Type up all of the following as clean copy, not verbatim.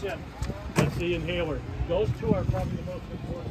7. That's the inhaler. Those two are probably the most important.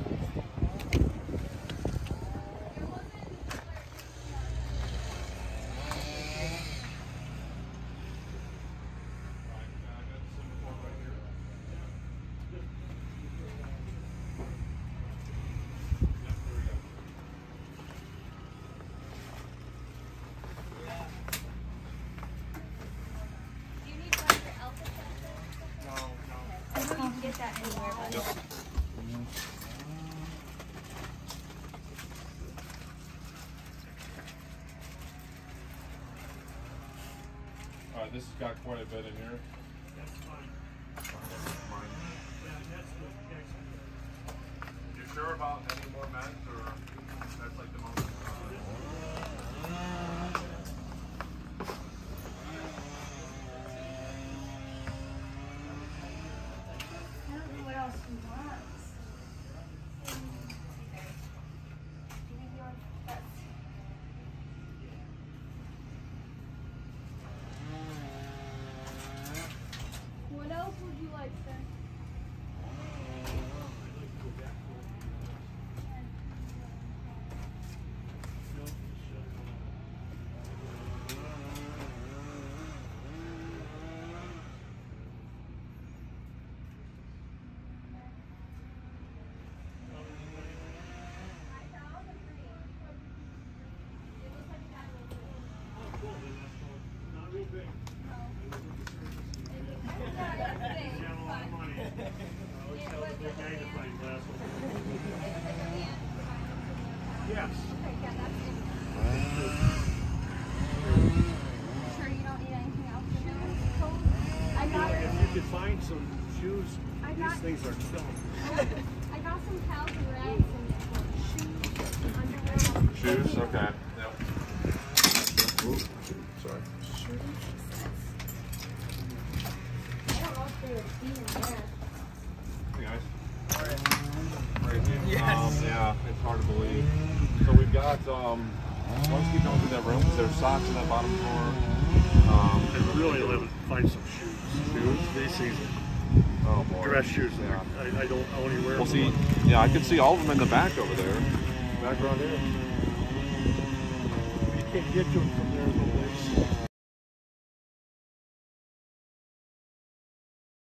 This has got quite a bit in here. That's fine. You're sure about any more meds, or that's like the most? I don't know what else he wants. Yes. Okay, yeah, that's it. I'm sure you don't need anything else in there. I got if you could find some shoes, these things are killing me. I got some towels and rags and shoes and underwear. Shoes, okay. Yep. Ooh, sorry. I don't know if they would be in there. Yes. Yeah, it's hard to believe. So we've got, let's keep going through that room. There's socks in that bottom floor. I really live and find some shoes. Shoes? These things. Oh boy. Dress shoes. Yeah. I don't only wear them. Well, see, yeah, I can see all of them in the back over there. Back around here. You can't get to them from there.